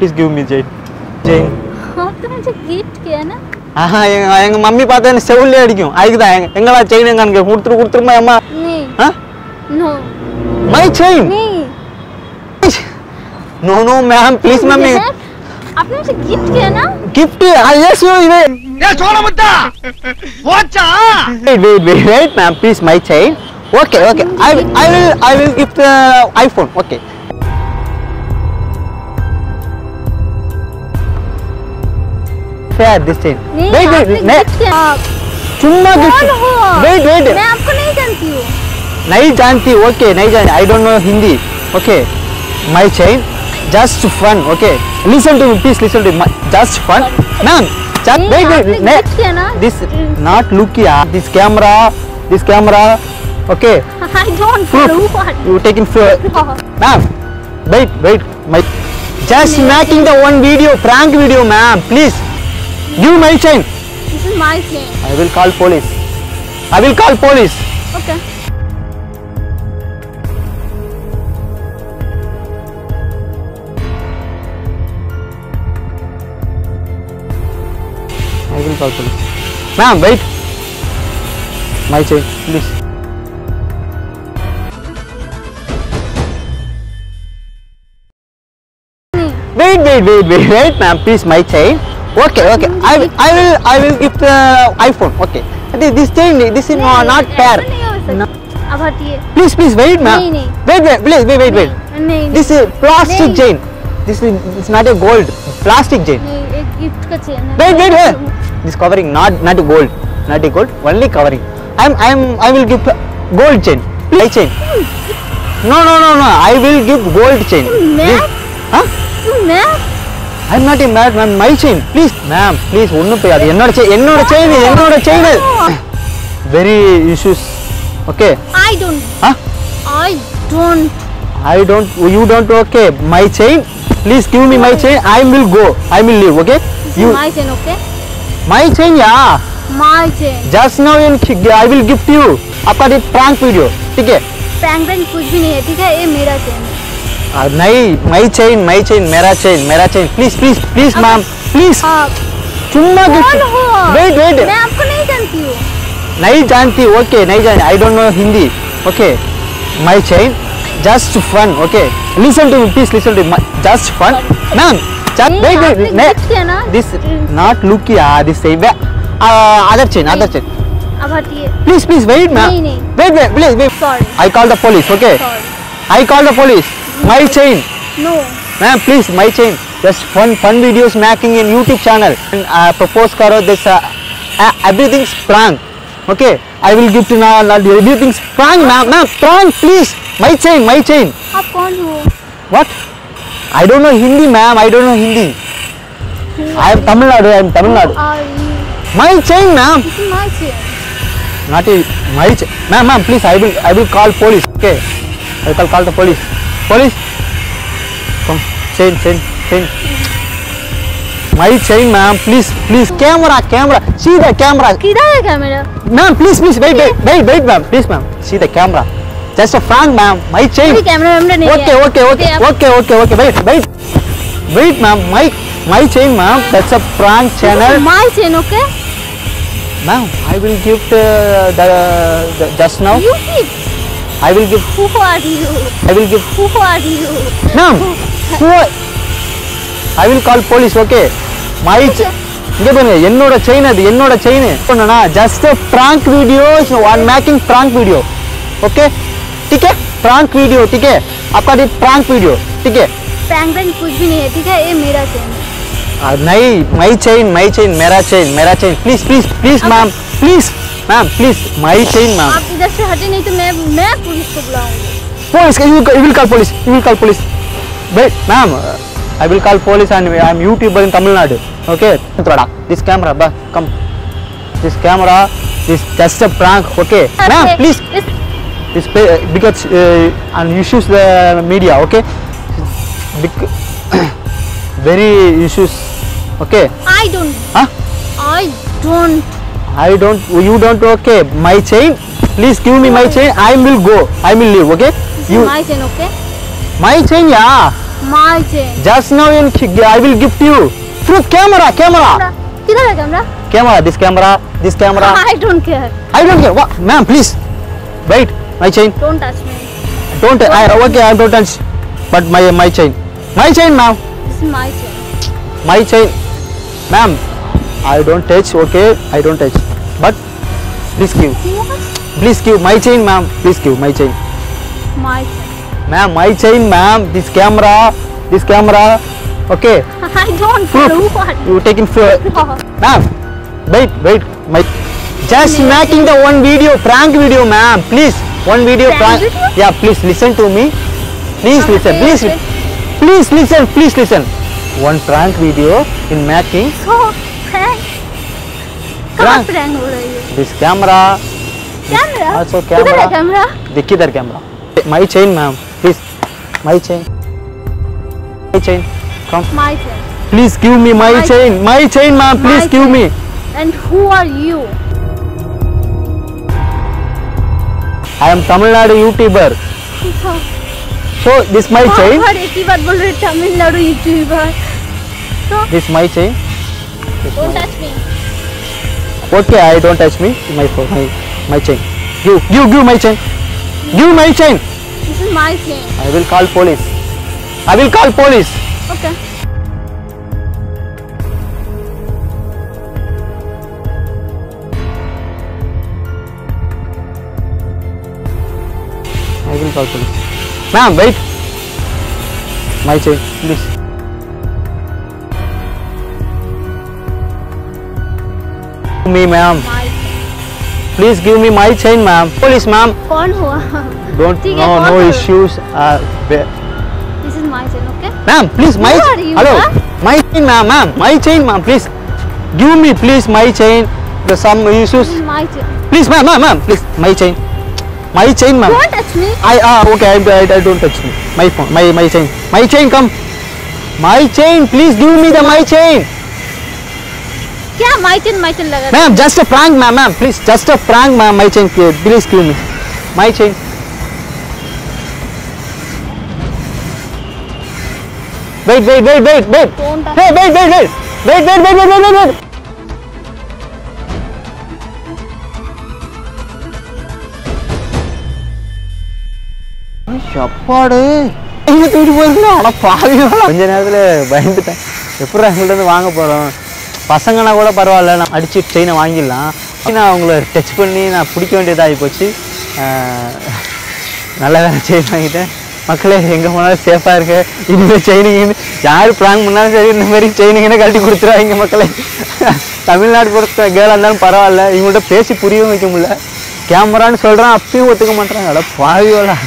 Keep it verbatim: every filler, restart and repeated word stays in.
Please give me Jay. Jay. हाँ तो मुझे gift किया ना. हाँ यंग यंग मम्मी पाते हैं सेवल ले आड़ी क्यों? आई किधर हैं? यंग वाला chain यंग अंगे उड़तरू उड़तरू मैं अम्मा. नहीं. हाँ? No. My chain. नहीं. No no ma'am please ma'am. आपने मुझे gift किया ना? Gift हाँ yes you इधर. ये छोड़ो मुद्दा. What चा? Wait wait wait wait ma'am please my chain. Okay okay I I will I will give the iPhone okay. This chain. Wait wait wait. चुम्मा गिफ्ट. Wait wait. मैं आपको नहीं जानती हूँ. नहीं जानती okay नहीं जानती I don't know Hindi okay my chain just fun okay listen to me please listen to me just fun ma'am just wait wait wait this not look ya this camera this camera okay I don't know what you taking ma'am wait wait my just making the one video prank video ma'am please. Give my chain. This is my chain. I will call police. I will call police. Okay. I will call police. Ma'am, wait. My chain, please. Wait, wait, wait, wait, wait, ma'am. Please, my chain. Okay, okay. I will, I will, I will give the iPhone. Okay. This chain, this is no, not fair. No. Please, please wait, ma'am. Wait, wait, please, wait, wait, wait. This is plastic chain. This is it's not a gold. Plastic chain. Wait, wait, wait. This covering not not a gold, not a gold. Only covering. I'm, I'm, I will give gold chain. Gold chain. No, no, no, no. I will give gold chain. This, huh? I'm not a mad man. My chain, please, ma'am, please. One pay. That. Another chain. Another chain. Another chain. Very issues. Okay. I don't. Huh? I don't. I don't. You don't. Okay. My chain. Please give me my chain. I will go. I will leave. Okay. You. My chain. Okay. My chain. Yeah. My chain. Just now, I will gift you. आपका ये prank video. ठीक है? Prank prank कुछ भी नहीं है. ठीक है? ये मेरा chain है. Uh, नहीं my chain my chain मेरा chain मेरा chain please please please ma'am please चुम्मा गिफ्ट wait wait मैं आपको नहीं जानती हूँ नहीं जानती okay नहीं जानती I don't know Hindi okay my chain just fun okay listen to me please listen to me just fun ma'am just wait wait wait this not look ya this same uh, other chain other chain please please wait ma'am wait wait please wait sorry I call the police okay I call the police My chain. No. Ma'am, please, my chain. Just fun, fun videos making in YouTube channel. And uh, propose karo this. Uh, uh, everything's prank. Okay. I will give to now. Everything's prank, ma'am. Ma'am, prank, please. My chain, my chain. आप कौन हो? What? I don't know Hindi, ma'am. I don't know Hindi. Who I am Tamil Nadu. I am Tamil Nadu. Who are you? My chain, ma'am. This is my chain. Not a my chain. Ma'am, ma'am, please. I will, I will call police. Okay. I will call, call the police. Police, come, chain, chain, chain. My chain, ma'am, please, please. Camera, camera. See the camera. Kida hai camera. Ma'am, please, please, wait, wait, wait, wait, ma'am, please, ma'am. See the camera. Just a prank, ma'am. My chain. Camera, camera. Okay, okay, okay, okay, okay, okay. Wait, wait, wait, ma'am. My, my chain, ma'am. That's a prank channel. My chain, okay. Ma'am, I will give the, the, the just now. You keep. I will give. Who are you? I will give. Who are you? Ma'am, who? I will call police. Okay. My chain. ये बने येन्नोरा chain है द येन्नोरा chain है. तो ना just a prank videos. I'm making prank video. Okay. ठीक है. Prank video. ठीक है. आपका ये prank video. ठीक है. Prank prank कुछ भी नहीं है. ठीक है. ये मेरा chain है. आ नहीं. My chain. My chain. मेरा chain. मेरा chain. Please, please, please, ma'am. Please. Ma'am, please, my chain, ma'am. आप इधर से हटे नहीं तो मैं मैं पुलिस को बुलाऊंगी. Police, you will call police. You will call police. Wait, ma'am, I will call police and I am YouTuber in Tamil Nadu. Okay, this camera, bah, come. This camera, this just a prank. Okay, ma'am, please. This because uh, and you use the media. Okay, very issues. Okay. I don't. Huh? I don't. I don't. You don't. Okay. My chain. Please give me my chain. I will go. I will leave. Okay. This you. Is my chain. Okay. My chain. Yeah. My chain. Just now in I will gift you through camera, camera. Camera. camera? Camera. This camera. This camera. I don't care. I don't care. What, ma'am? Please. Wait. My chain. Don't touch me. Don't. don't I touch okay. I don't touch. But my my chain. My chain, ma'am. This is my chain. My chain, ma'am. I don't touch. Okay. I don't touch. But please give. What? Please give my chain, ma'am. Please give my chain. My chain. Ma'am, my chain, ma'am. This camera, this camera. Okay. I don't know what. You taking for? No. Ma'am, wait, wait. My just Amazing. making the one video, prank video, ma'am. Please, one video prank. prank. Video? Yeah, please listen to me. Please okay, listen. Please, okay. please listen. Please listen. One prank video in making. So prank. Prank. prank. This camera. Camera? Also camera. camera? The kidder camera. My chain, ma'am. Please. My chain. My chain. Come. My chain. Please give me my, my chain. chain. My chain, ma'am. Please give me. And who are you? I am Tamil Nadu YouTuber. So, so this is my oh, chain. Tamil Nadu YouTuber. So, this is my chain. This don't my touch me. Okay, I don't touch me. My phone. My My chain. You, you, give my chain. Give my chain. This is my chain. I will call police. I will call police. Okay. I will call police. Ma'am, wait. My chain, please. Me, ma'am. Please give me my chain, ma'am. Police, ma'am. Don't no no issues. Uh, this is my chain, okay? Ma'am, please my Who are you, hello. Ma? My chain, ma'am, ma'am. My chain, ma'am. Please give me, please my chain. There's some issues. This is my chain. Please, ma'am, ma'am, ma'am. Please my chain. My chain, ma'am. Don't touch me. I ah uh, okay. I, I, I don't touch me. My phone. My my chain. My chain, come. My chain. Please give me the my chain. Yeah, my chain, my chain. Ma'am, just a prank, ma'am, ma'am. Please, just a prank, ma'am. My chain, please give me. My chain. Wait, wait, wait, wait, wait. Hey, wait, wait, wait, wait, wait, wait, wait, wait, wait. Shappadu. Inga thodi varala, ana paaliya. Konja nerathile bayindutta. Eppura angala irundhu vaanga porom. பசங்கனா கூட பரவாயில்லை நான் அடிச்சு செயினை வாங்கிடலாம் நான் அவங்கள touch பண்ணி நான் பிடிக்க வேண்டியதாகி போச்சு நல்ல வேலை செயின் வாங்கிட்டேன் மக்களே எங்கே போனாலும் சேஃபாக இருக்கு இனிமேல் செயினிங்கன்னு யார் ப்ராங்க் பண்ணாலும் சரி இந்த மாதிரி செயினிங்கன்னு கழட்டி கொடுத்துருவாங்க மக்களே தமிழ்நாடு பொறுத்த கேர்ளாக இருந்தாலும் பரவாயில்ல இவங்கள்ட்ட பேசி புரியவும் வைக்க முடியல கேமரான்னு சொல்கிறேன் அப்பயும் ஒத்துக்க மாட்டேறாங்க அட பாவியோட